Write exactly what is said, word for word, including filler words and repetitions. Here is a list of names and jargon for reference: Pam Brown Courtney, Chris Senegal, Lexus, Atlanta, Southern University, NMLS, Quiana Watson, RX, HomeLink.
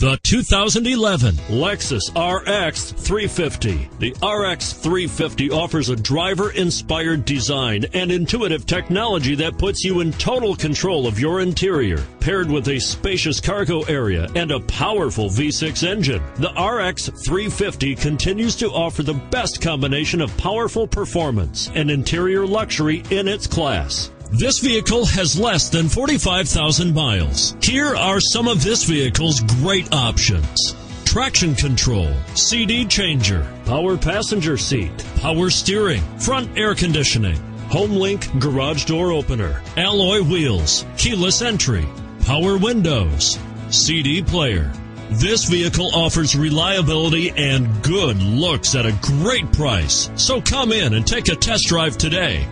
The two thousand eleven Lexus R X three fifty. The R X three fifty offers a driver-inspired design and intuitive technology that puts you in total control of your interior. Paired with a spacious cargo area and a powerful V six engine, the R X three fifty continues to offer the best combination of powerful performance and interior luxury in its class. This vehicle has less than forty-five thousand miles. Here are some of this vehicle's great options: traction control, C D changer, power passenger seat, power steering, front air conditioning, HomeLink garage door opener, alloy wheels, keyless entry, power windows, C D player. This vehicle offers reliability and good looks at a great price. So come in and take a test drive today.